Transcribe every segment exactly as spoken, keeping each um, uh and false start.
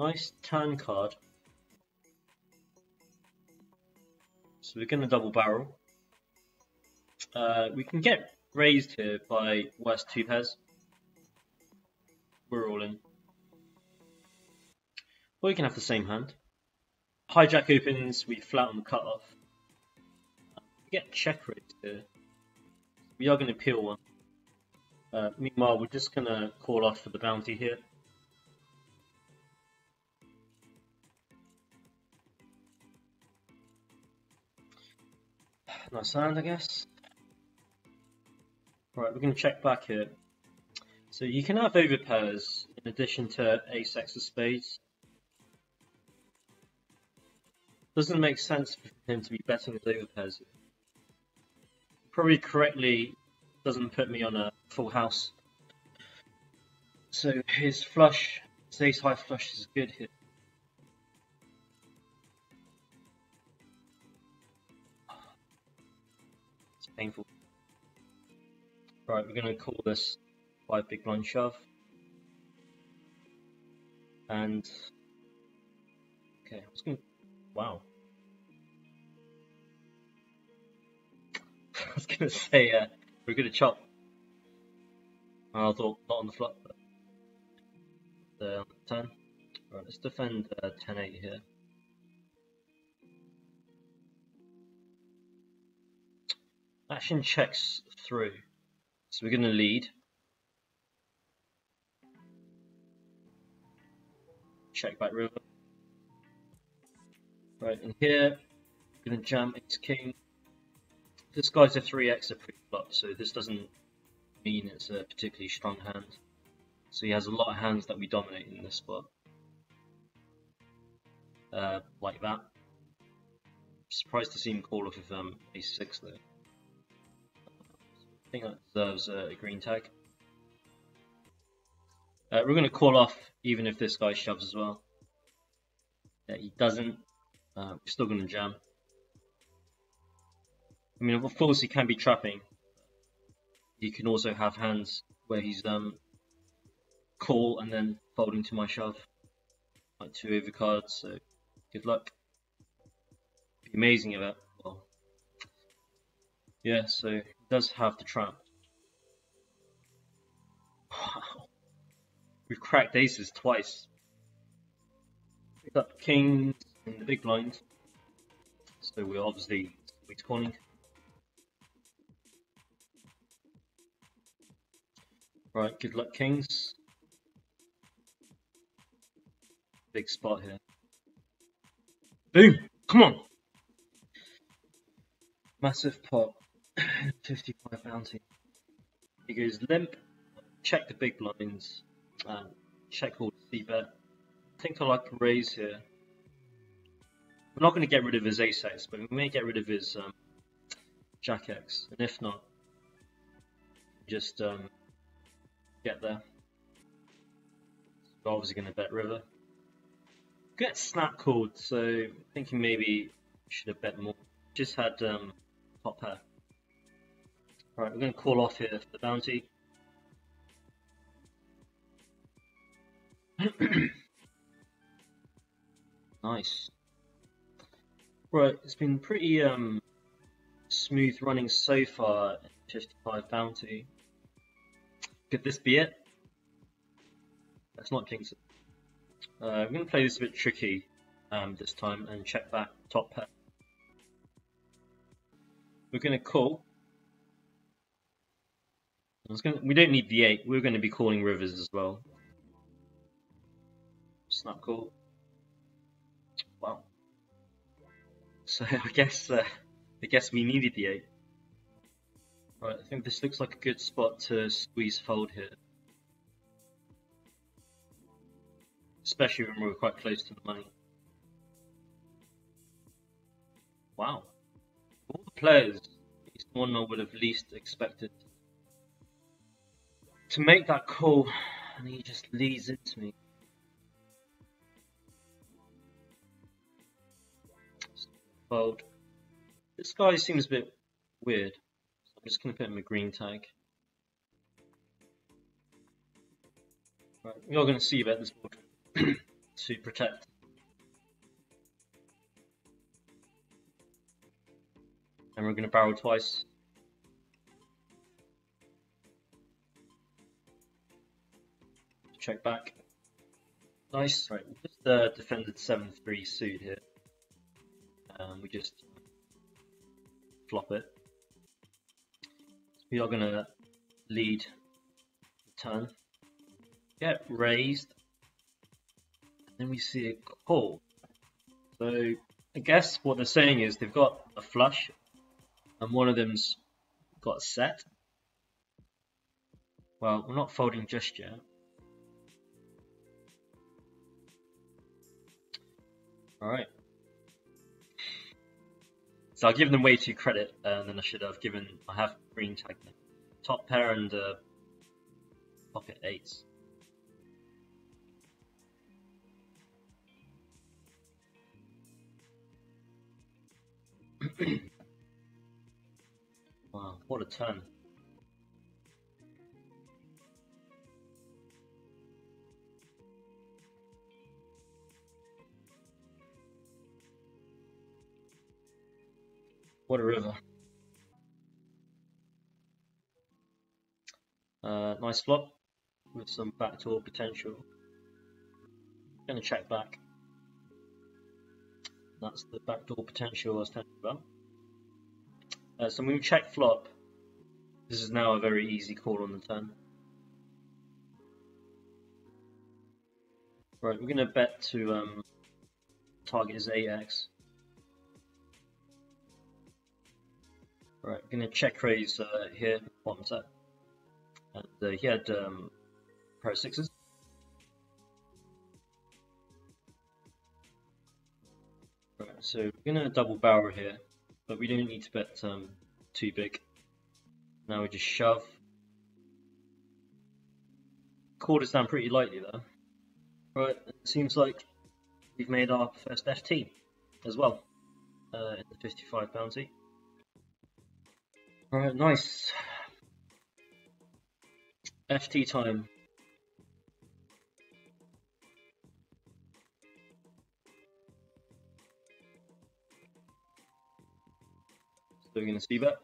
Nice tan card. So we're going to double barrel. Uh, we can get raised here by worst two pairs. We're all in. Or we can have the same hand. Hijack opens, we flat on the cutoff. We get check raised here. We are going to peel one. Uh, meanwhile, we're just going to call off for the bounty here. Nice hand, I guess. Alright, we're going to check back here. So you can have over pairs in addition to ace X of spades. Doesn't make sense for him to be betting his over pairs. Probably correctly doesn't put me on a full house. So his flush, his ace high flush is good here. It's painful. Right, we're going to call this five big blind shove. And okay, I was going to. Wow. I was going to say uh, we're going to chop. I thought not on the flop, but uh, on the ten. Right, let's defend uh, ten eight here. Action checks through, so we're going to lead. Check back river. Right, and here, I'm going to jam ace king. This guy's a three X a pre-flop, so this doesn't mean it's a particularly strong hand. So he has a lot of hands that we dominate in this spot. Uh, like that. Surprised to see him call off with um, ace six though. I think that deserves uh, a green tag. Uh, we're going to call off even if this guy shoves as well. Yeah, he doesn't. Uh, we're still going to jam. I mean, of course he can be trapping. He can also have hands where he's um call and then folding to my shove, like two overcards. So good luck. Be amazing if that. Well, yeah. So he does have the trap. Wow, we've cracked aces twice. Picked up kings. In the big blind, so we're obviously squeeze calling. Right, good luck kings. Big spot here. Boom! Come on! Massive pot, fifty-five bounty. He goes limp, check the big blinds, and check all the c-bet. I think I like a raise here. We're not going to get rid of his ace X, but we may get rid of his um, jack X, and if not, just um, get there. We're obviously going to bet river. Get snap called, so thinking maybe should have bet more. Just had um, top pair. Alright, we're going to call off here for the bounty. Nice. Right, it's been pretty um, smooth running so far in fifty-five bounty. Could this be it? Let's not jinx it. Uh, I'm going to play this a bit tricky um, this time and check back top pair. We're going to call. I was gonna, we don't need the eight, we're going to be calling rivers as well. Snap call. Wow. So I guess uh, I guess we needed the eight. Right, I think this looks like a good spot to squeeze fold here, especially when we're quite close to the money. Wow, all the players, he's the one I would have least expected to make that call, and he just leads into me. Fold. This guy seems a bit weird, so I'm just going to put him a green tag. Right, we are going to see about this board. to protect. And we're going to barrel twice. Check back. Nice. Right, we just uh, defended seven three suit here. Um, we just flop it. We are going to lead the turn. Get raised. And then we see a call. So I guess what they're saying is they've got a flush. And one of them's got a set. Well, we're not folding just yet. Alright. So I've given them way too credit uh, than I should have given. I have green tag them. Top pair and uh, pocket eights. Wow, what a turn. What a river. Uh, nice flop with some backdoor potential. Gonna check back. That's the backdoor potential I was talking about. Uh, so I'm going to check flop. This is now a very easy call on the turn. Right, we're going to bet to um, target is eight X. Right, I'm going to check raise uh, here, bottom set. And uh, he had um, pair of sixes. Right, so we're going to double barrel here. But we don't need to bet um, too big. Now we just shove. Called us down pretty lightly though. Right, it seems like we've made our first F T as well uh, in the fifty-five bounty. Alright, nice. F T time. So we're going to see that.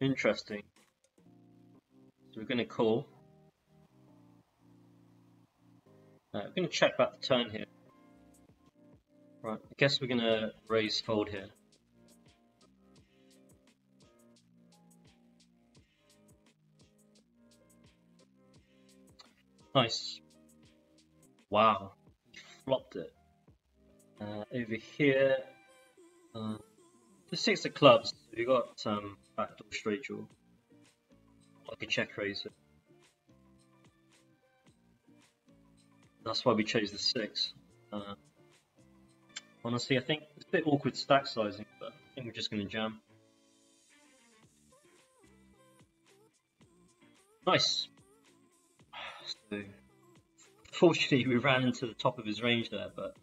Interesting. So we're going to call. Uh, we're going to check back the turn here. Right, I guess we're going to raise fold here. Nice. Wow, he flopped it. Uh, over here, uh, the six of clubs, we got some um, backdoor straight draw, like a check raiser. That's why we chose the six. Uh, honestly, I think it's a bit awkward stack sizing, but I think we're just going to jam. Nice. So, fortunately, we ran into the top of his range there, but.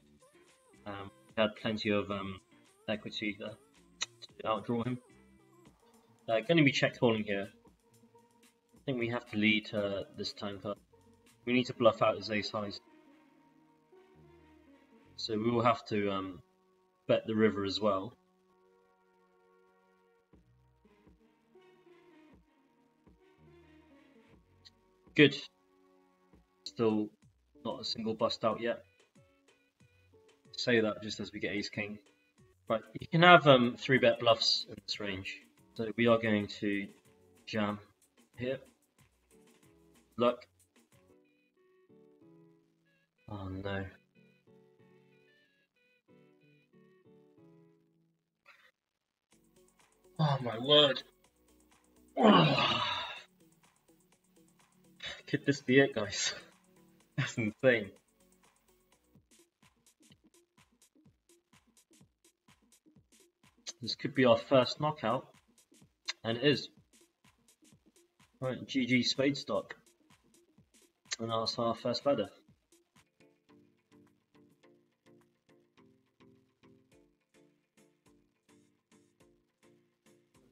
Um, we had plenty of um, equity there to outdraw him. Uh, going to be check calling here. I think we have to lead uh, this time cut. We need to bluff out his ace highs. So we will have to um, bet the river as well. Good. Still not a single bust out yet. Say that just as we get ace king. Right, you can have um three bet bluffs in this range. So we are going to jam here. Luck. Oh no. Oh my word. Could this be it, guys? That's insane. This could be our first knockout, and it is. Right, G G Spadestock, and that's our first ladder.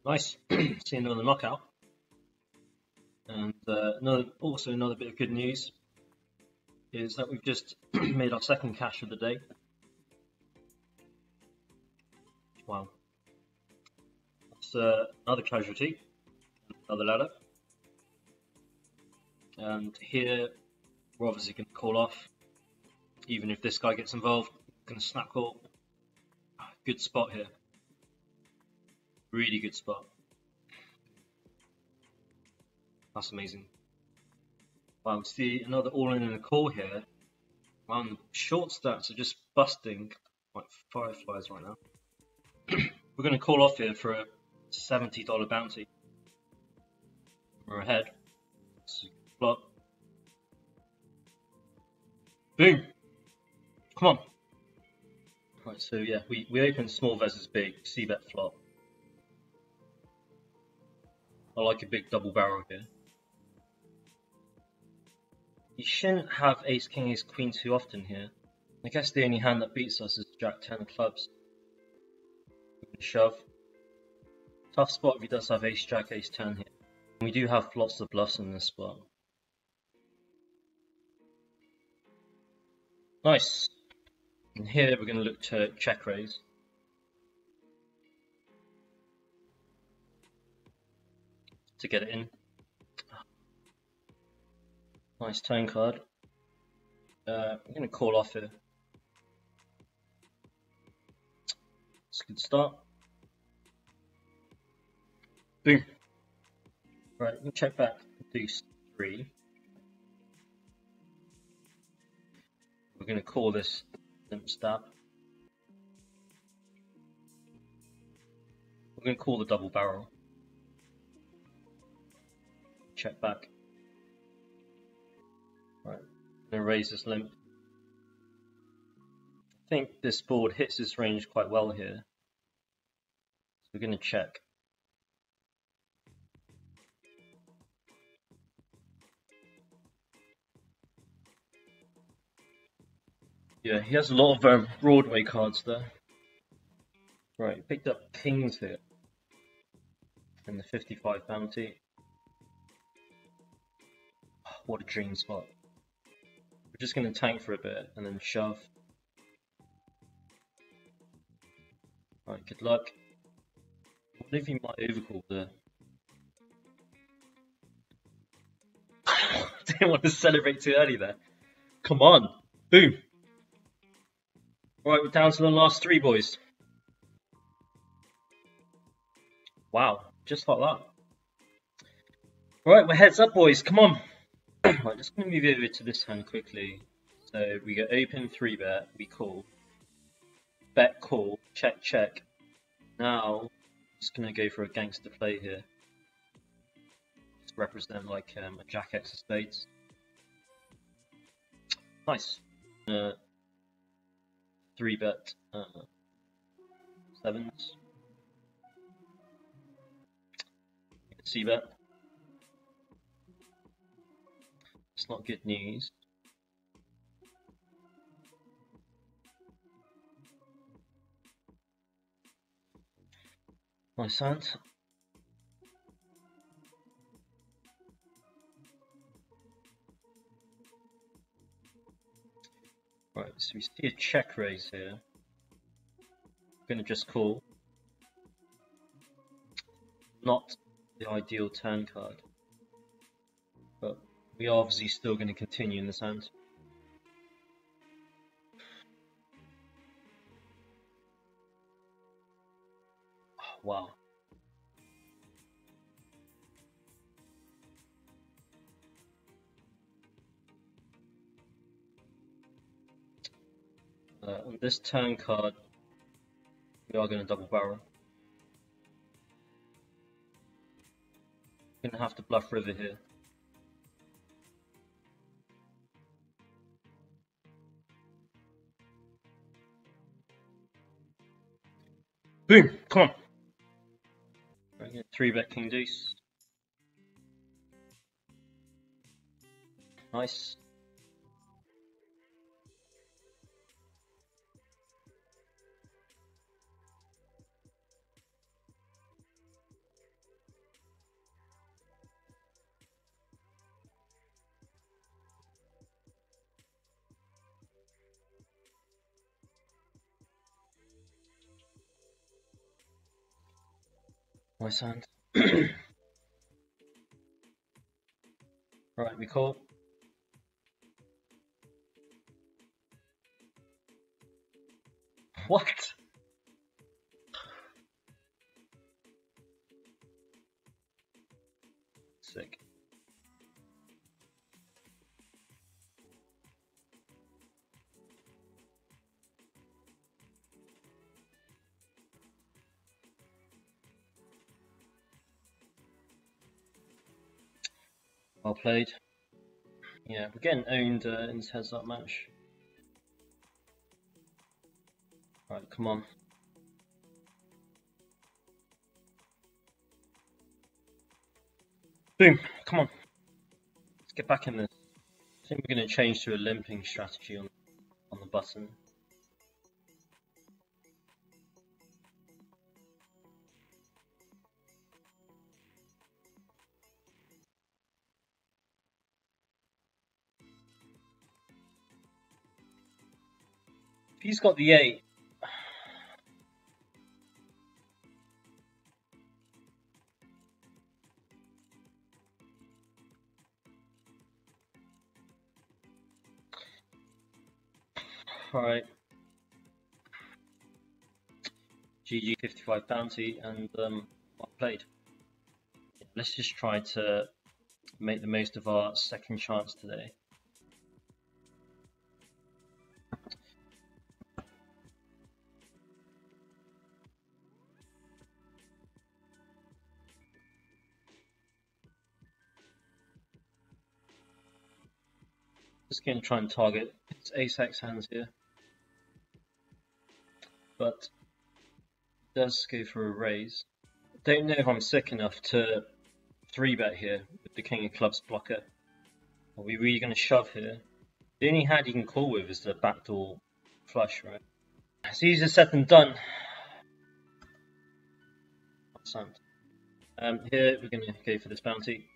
Nice, see another knockout, and uh, another, also another bit of good news is that we've just made our second cache of the day. Wow, that's uh, another casualty, another ladder, and here we're obviously going to call off. Even if this guy gets involved, we're going to snap call. Good spot here, really good spot. That's amazing. Wow, we see another all-in in a call here. Wow, the short stats are just busting like fireflies right now. We're going to call off here for a seventy dollar bounty. We're ahead. Plot. Boom! Come on! Right, so yeah, we, we open small versus big, C bet flop. I like a big double barrel here. You shouldn't have ace king, ace queen too often here. I guess the only hand that beats us is jack ten of clubs. Shove. Tough spot if he does have ace jack, ace ten here. We do have lots of bluffs in this spot. Nice. And here we're going to look to check raise. To get it in. Nice turn card. Uh, I'm going to call off here. It's a good start. Boom. Right, let me check back deuce three. We're going to call this limp stab. We're going to call the double barrel. Check back. Right, I'm going to raise this limp. I think this board hits this range quite well here. So we're going to check. Yeah, he has a lot of um, Broadway cards there. Right, he picked up kings here. And the fifty-five bounty. What a dream spot. We're just going to tank for a bit and then shove. Right, good luck. I wonder if you might overcall there. Didn't want to celebrate too early there. Come on. Boom. Right, we're down to the last three, boys. Wow, just like that. Right, we're heads up, boys. Come on. Right, just going to move over to this hand quickly. So we go open, three bet, we call, bet, call, check, check. Now, I'm just going to go for a gangster play here. Just represent like um, a jack X of spades. Nice. Uh, three bet uh, sevens. C bet. It's not good news. Nice hand. Right, so we see a check raise here. I'm going to just call. Not the ideal turn card. But we are obviously still going to continue in this hand. Oh, wow. Uh, on this turn card, we are going to double barrel. Going to have to bluff river here. Boom! Come on. Right, going to three bet king deuce. Nice. my sand. Right, we caught. What? Sick. Well played. Yeah, we're getting owned uh, in this heads up match. Right, come on. Boom, come on. Let's get back in this. I think we're going to change to a limping strategy on, on the button. If he's got the eight. Alright, G G fifty-five bounty and um, well played. Let's just try to make the most of our second chance today. Just going to try and target. It's ace-x hands here. But it does go for a raise. I don't know if I'm sick enough to three bet here with the King of Clubs blocker. Are we really going to shove here? The only hand you can call with is the backdoor flush, right? It's easier said than done. Um, here we're going to go for this bounty.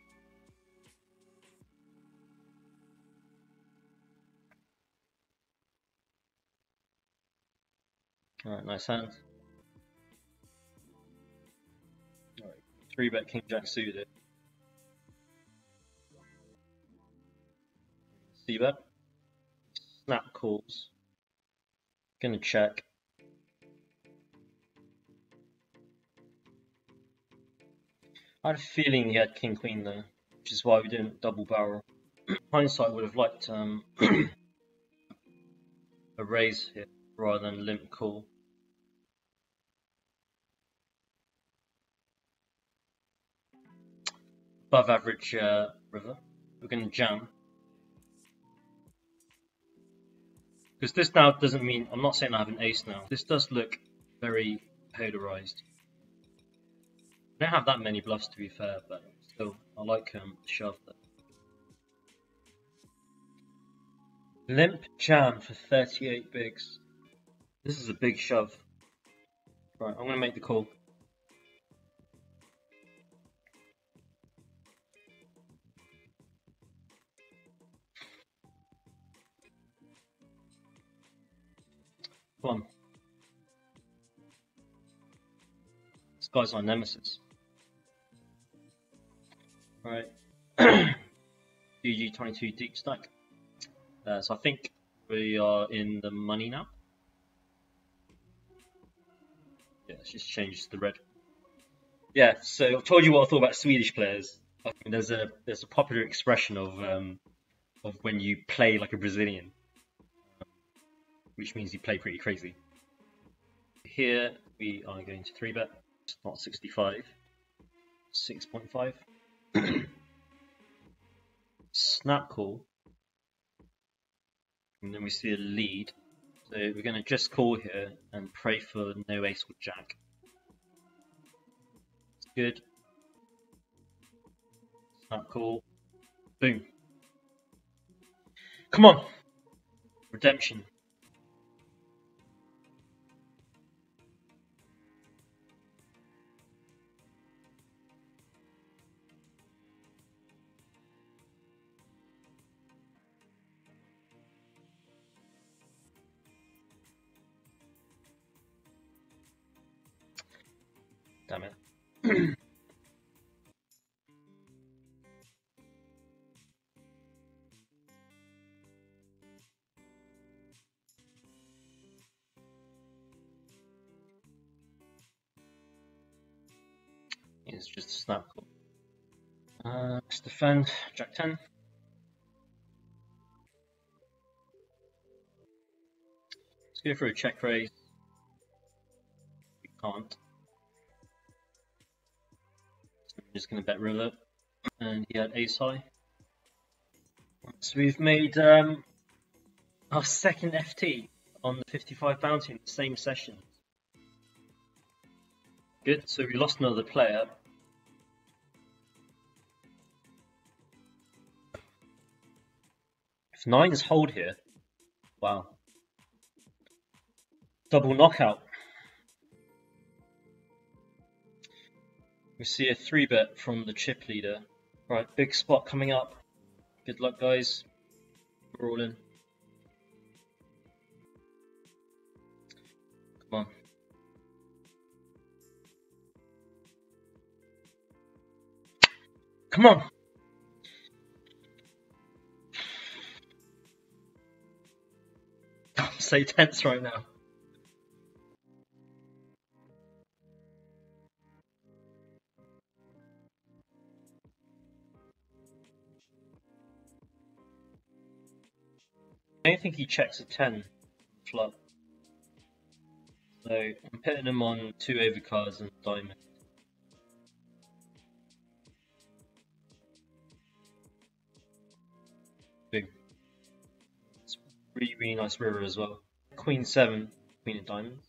Alright, nice hand. Alright, three bet King Jack suited. C bet. Snap calls. Gonna check. I had a feeling he had King Queen there, which is why we didn't double barrel. Hindsight would have liked um, a raise here rather than limp call. Above average uh, river. We're going to jam. Because this now doesn't mean, I'm not saying I have an ace now. This does look very polarized. I don't have that many bluffs to be fair, but still, I like um, the shove there. Limp jam for thirty-eight bigs. This is a big shove. Right, I'm going to make the call. Come on. This guy's my nemesis. Alright. G G twenty-two deep stack. Uh, so I think we are in the money now. Yeah, let's just change to the red. Yeah, so I've told you what I thought about Swedish players. I mean, there's a there's a popular expression of um of when you play like a Brazilian, which means you play pretty crazy. Here we are going to three bet. It's not sixty-five. Six point five. Snap call. And then we see a lead. So we're going to just call here and pray for no ace or jack. It's good. Snap call. Boom. Come on. Redemption. Damn it. is just a snap call. Uh, let's defend, jack ten. Let's go for a check raise. We can't. So I'm just going to bet ruler, and he had ace high. So we've made um, our second F T on the fifty-five bounty in the same session. Good, so we lost another player. If nine is hold here, wow. Double knockout. We see a three bet from the chip leader. Right, big spot coming up. Good luck, guys. We're all in. Come on. Come on! I'm so tense right now. I don't think he checks a ten flop. So I'm putting him on two overcards and diamond. Boom. It's a really, really nice river as well. Queen seven, queen of diamonds.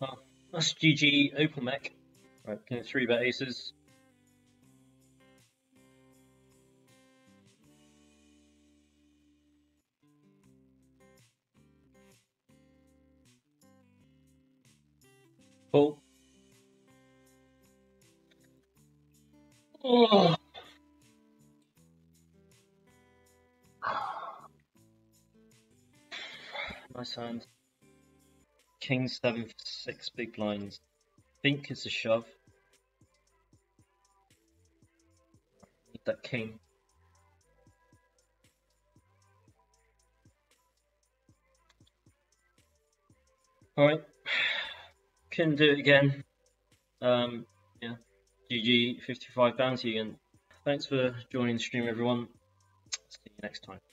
Well, that's G G Opalmech. Right, can three bet aces. Oh. Oh. Nice hand. King seven for six big blinds. I think it's a shove. Need that king. Alright. Can do it again. Um, yeah, G G fifty-five bounty, and thanks for joining the stream, everyone. See you next time.